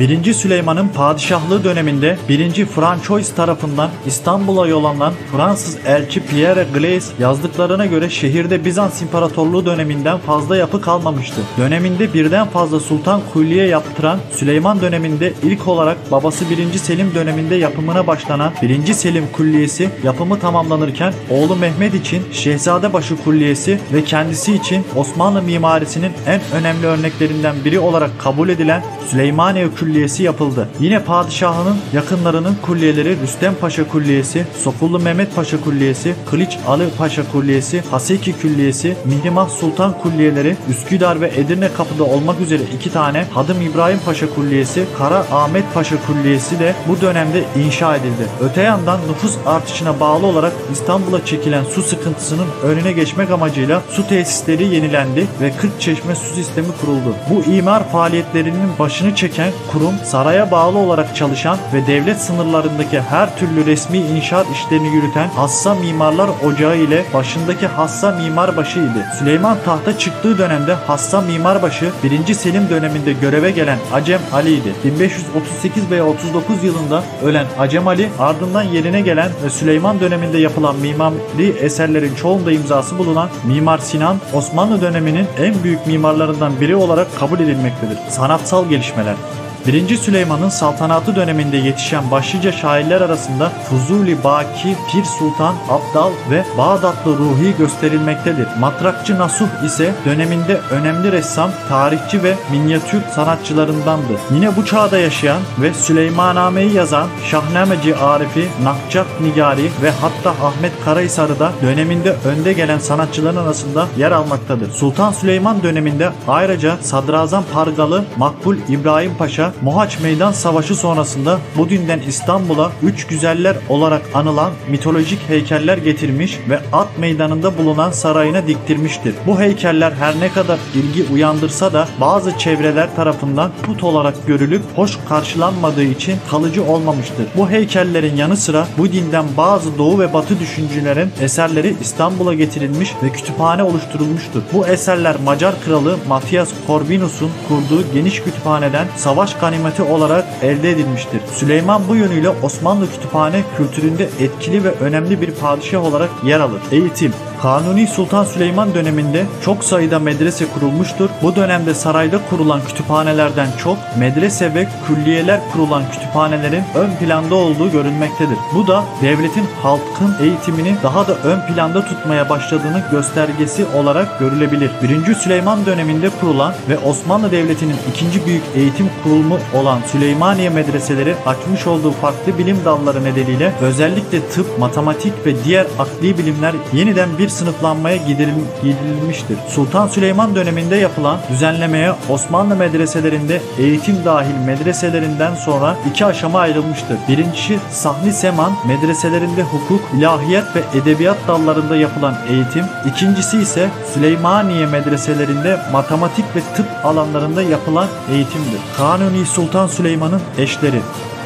birinci Süleyman'ın padişahlığı döneminde birinci Francois tarafından İstanbul'a yollanan Fransız elçi Pierre Glais yazdıklarına göre şehirde Bizans İmparatorluğu döneminden fazla yapı kalmamıştı. Döneminde birden fazla sultan külliye yaptıran Süleyman döneminde ilk olarak babası birinci Selim döneminde yapımına başlanan birinci Selim Külliyesi yapımı tamamlanırken oğlu Mehmet için Şehzadebaşı Külliyesi ve kendisi için Osmanlı mimarisinin en önemli örneklerinden biri olarak kabul edilen Süleymaniye Külliyesi yapıldı. Yine padişahının yakınlarının külliyeleri Rüstem Paşa Külliyesi, Sokullu Mehmet Paşa Külliyesi, Kılıç Ali Paşa Külliyesi, Haseki Külliyesi, Mihrimah Sultan Külliyeleri, Üsküdar ve Edirne Kapı'da olmak üzere iki tane Hadım İbrahim Paşa Külliyesi, Kara Ahmet Paşa Külliyesi de bu dönemde inşa edildi. Öte yandan nüfus artışına bağlı olarak İstanbul'a çekilen su sıkıntısının önüne geçmek amacıyla su tesisleri yenilendi ve kırk çeşme su sistemi kuruldu. Bu imar faaliyetlerinin başını çeken kurum, saraya bağlı olarak çalışan ve devlet sınırlarındaki her türlü resmi inşaat işlerini yürüten Hassa Mimarlar Ocağı ile başındaki Hassa Mimarbaşı idi. Süleyman tahta çıktığı dönemde Hassa Mimarbaşı birinci Selim döneminde göreve gelen Acem Ali idi. bin beş yüz otuz sekiz veya otuz dokuz yılında ölen Acem Ali ardından yerine gelen ve Süleyman döneminde yapılan mimari eserlerin çoğunda imzası bulunan Mimar Sinan, Osmanlı döneminin en büyük mimarlarından biri olarak kabul edilmektedir. Sanatsal gelişmeler. birinci Süleyman'ın saltanatı döneminde yetişen başlıca şairler arasında Fuzuli Baki, Pir Sultan, Abdal ve Bağdatlı Ruhi gösterilmektedir. Matrakçı Nasuh ise döneminde önemli ressam, tarihçi ve minyatür sanatçılarındandı. Yine bu çağda yaşayan ve Süleymaname'yi yazan Şahnameci Arifi, Nakçak Nigari ve hatta Ahmet Karahisar'ı da döneminde önde gelen sanatçıların arasında yer almaktadır. Sultan Süleyman döneminde ayrıca Sadrazam Pargalı Makbul İbrahim Paşa, Mohaç Meydan Savaşı sonrasında Budin'den İstanbul'a üç güzeller olarak anılan mitolojik heykeller getirmiş ve At Meydanı'nda bulunan sarayına diktirmiştir. Bu heykeller her ne kadar ilgi uyandırsa da bazı çevreler tarafından put olarak görülüp hoş karşılanmadığı için kalıcı olmamıştır. Bu heykellerin yanı sıra Budin'den bazı doğu ve batı düşüncülerin eserleri İstanbul'a getirilmiş ve kütüphane oluşturulmuştur. Bu eserler Macar kralı Matias Corvinus'un kurduğu geniş kütüphaneden savaş ganimeti olarak elde edilmiştir. Süleyman bu yönüyle Osmanlı kütüphane kültüründe etkili ve önemli bir padişah olarak yer alır. Eğitim. Kanuni Sultan Süleyman döneminde çok sayıda medrese kurulmuştur. Bu dönemde sarayda kurulan kütüphanelerden çok medrese ve külliyeler kurulan kütüphanelerin ön planda olduğu görülmektedir. Bu da devletin halkın eğitimini daha da ön planda tutmaya başladığını göstergesi olarak görülebilir. birinci Süleyman döneminde kurulan ve Osmanlı Devleti'nin ikinci büyük eğitim kurulumu olan Süleymaniye medreseleri açmış olduğu farklı bilim dalları nedeniyle özellikle tıp, matematik ve diğer akli bilimler yeniden bir sınıflanmaya gidilmiştir. Sultan Süleyman döneminde yapılan düzenlemeye Osmanlı medreselerinde eğitim dahil medreselerinden sonra iki aşama ayrılmıştır. Birincisi Sahni Seman medreselerinde hukuk, ilahiyat ve edebiyat dallarında yapılan eğitim. İkincisi ise Süleymaniye medreselerinde matematik ve tıp alanlarında yapılan eğitimdir. Kanuni Sultan Süleyman'ın eşleri.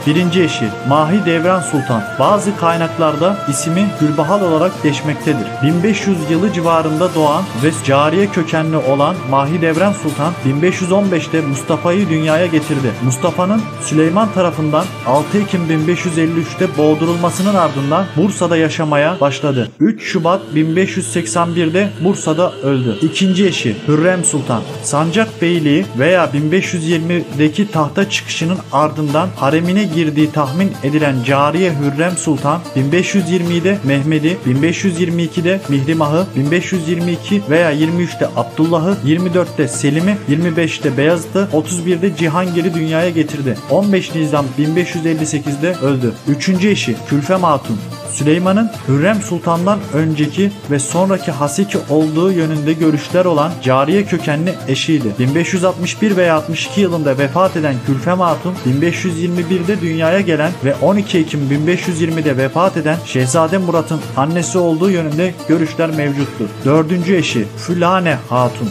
Birinci eşi Mahidevran Sultan, bazı kaynaklarda ismi Gülbahar olarak geçmektedir. bin beş yüz yılı civarında doğan ve cariye kökenli olan Mahidevran Sultan bin beş yüz on beşte Mustafa'yı dünyaya getirdi. Mustafa'nın Süleyman tarafından altı Ekim bin beş yüz elli üçte boğdurulmasının ardından Bursa'da yaşamaya başladı. üç Şubat bin beş yüz seksen birde Bursa'da öldü. İkinci eşi Hürrem Sultan, Sancak Beyliği veya bin beş yüz yirmideki tahta çıkışının ardından haremine girdiği tahmin edilen cariye Hürrem Sultan bin beş yüz yirmide Mehmed'i, bin beş yüz yirmi ikide Mihrimah'ı, bin beş yüz yirmi iki veya yirmi üçte Abdullah'ı, yirmi dörtte Selim'i, yirmi beşte Beyazıt'ı, otuz birde Cihangir'i dünyaya getirdi. on beş Nisan bin beş yüz elli sekizde öldü. Üçüncü eşi Külfem Hatun, Süleyman'ın Hürrem Sultan'dan önceki ve sonraki Haseki olduğu yönünde görüşler olan cariye kökenli eşiydi. bin beş yüz altmış bir veya altmış iki yılında vefat eden Külfem Hatun, bin beş yüz yirmi birde dünyaya gelen ve on iki Ekim bin beş yüz yirmide vefat eden Şehzade Murat'ın annesi olduğu yönünde görüşler mevcuttur. Dördüncü eşi Fülane Hatun,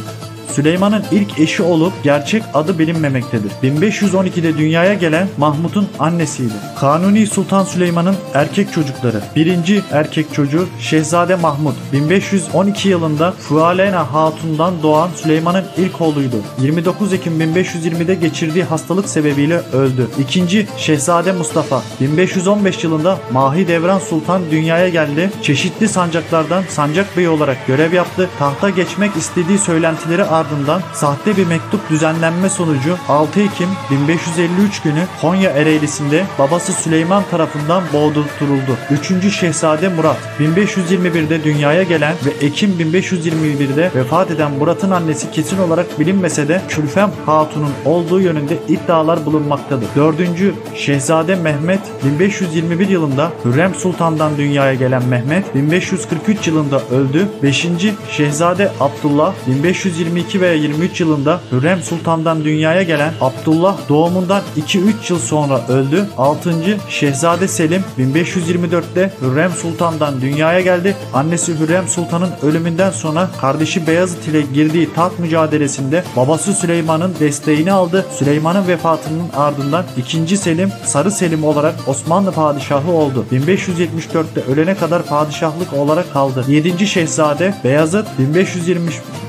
Süleyman'ın ilk eşi olup gerçek adı bilinmemektedir. bin beş yüz on ikide dünyaya gelen Mahmut'un annesiydi. Kanuni Sultan Süleyman'ın erkek çocukları. Birinci erkek çocuğu Şehzade Mahmut, bin beş yüz on iki yılında Fülena Hatun'dan doğan Süleyman'ın ilk oğluydu. yirmi dokuz Ekim bin beş yüz yirmide geçirdiği hastalık sebebiyle öldü. İkinci Şehzade Mustafa, bin beş yüz on beş yılında Mahidevran Sultan dünyaya geldi. Çeşitli sancaklardan Sancak Bey olarak görev yaptı. Tahta geçmek istediği söylentileri ardından sahte bir mektup düzenlenme sonucu altı Ekim bin beş yüz elli üç günü Konya Ereğlisi'nde babası Süleyman tarafından boğdurtuldu. Üçüncü Şehzade Murat, bin beş yüz yirmi birde dünyaya gelen ve Ekim bin beş yüz yirmi birde vefat eden Murat'ın annesi kesin olarak bilinmese de Külfem Hatun'un olduğu yönünde iddialar bulunmaktadır. Dördüncü Şehzade Mehmet, bin beş yüz yirmi bir yılında Hürrem Sultan'dan dünyaya gelen Mehmet, bin beş yüz kırk üç yılında öldü. Beşinci Şehzade Abdullah, bin beş yüz yirmi iki veya yirmi üç yılında Hürrem Sultan'dan dünyaya gelen Abdullah doğumundan iki üç yıl sonra öldü. altıncı Şehzade Selim, bin beş yüz yirmi dörtte Hürrem Sultan'dan dünyaya geldi. Annesi Hürrem Sultan'ın ölümünden sonra kardeşi Beyazıt ile girdiği taht mücadelesinde babası Süleyman'ın desteğini aldı. Süleyman'ın vefatının ardından ikinci Selim, Sarı Selim olarak Osmanlı padişahı oldu. bin beş yüz yetmiş dörtte ölene kadar padişahlık olarak kaldı. yedinci Şehzade Beyazıt, bin beş yüz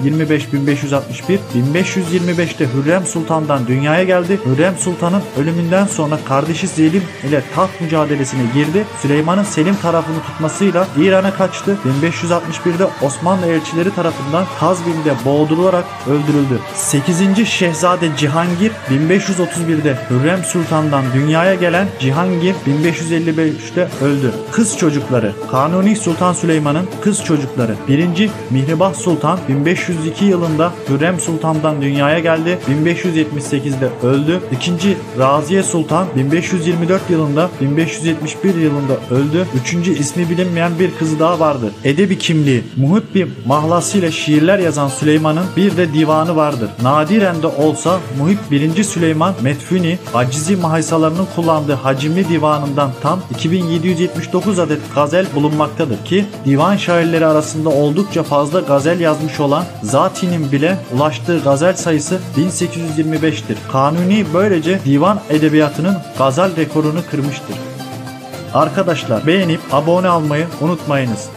yirmi beş bin beş yüz altmış bir bin beş yüz yirmi beşte Hürrem Sultan'dan dünyaya geldi. Hürrem Sultan'ın ölümünden sonra kardeşi Selim ile taht mücadelesine girdi. Süleyman'ın Selim tarafını tutmasıyla İran'a kaçtı. bin beş yüz altmış birde Osmanlı elçileri tarafından Kazvin'de boğdurularak öldürüldü. sekizinci Şehzade Cihangir, bin beş yüz otuz birde Hürrem Sultan'dan dünyaya gelen Cihangir bin beş yüz elli beşte öldü. Kız çocukları. Kanuni Sultan Süleyman'ın kız çocukları. birinci Mihribah Sultan, bin beş yüz iki yılında Hürrem Sultan'dan dünyaya geldi. bin beş yüz yetmiş sekizde öldü. İkinci Raziye Sultan, bin beş yüz yirmi dört yılında, bin beş yüz yetmiş bir yılında öldü. Üçüncü ismi bilinmeyen bir kızı daha vardır. Edebi kimliği. Muhibbi mahlasıyla şiirler yazan Süleyman'ın bir de divanı vardır. Nadiren de olsa Muhib birinci Süleyman Medfuni, acizi mahaysalarının kullandığı hacimli divanından tam iki bin yedi yüz yetmiş dokuz adet gazel bulunmaktadır ki divan şairleri arasında oldukça fazla gazel yazmış olan Zati'nin bile ulaştığı gazel sayısı bin sekiz yüz yirmi beştir. Kanuni böylece divan edebiyatının gazel rekorunu kırmıştır. Arkadaşlar, beğenip abone olmayı unutmayınız.